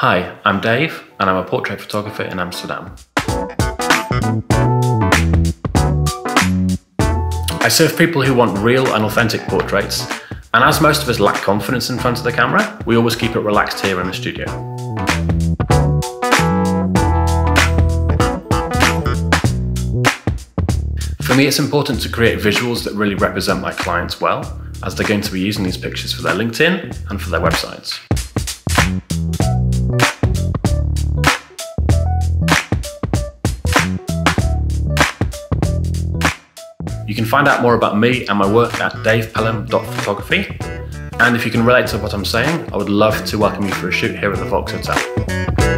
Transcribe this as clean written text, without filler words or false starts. Hi, I'm Dave and I'm a portrait photographer in Amsterdam. I serve people who want real and authentic portraits, and as most of us lack confidence in front of the camera, we always keep it relaxed here in the studio. For me, it's important to create visuals that really represent my clients well, as they're going to be using these pictures for their LinkedIn and for their websites. You can find out more about me and my work at davepelham.photography, and if you can relate to what I'm saying, I would love to welcome you for a shoot here at the Volks Hotel.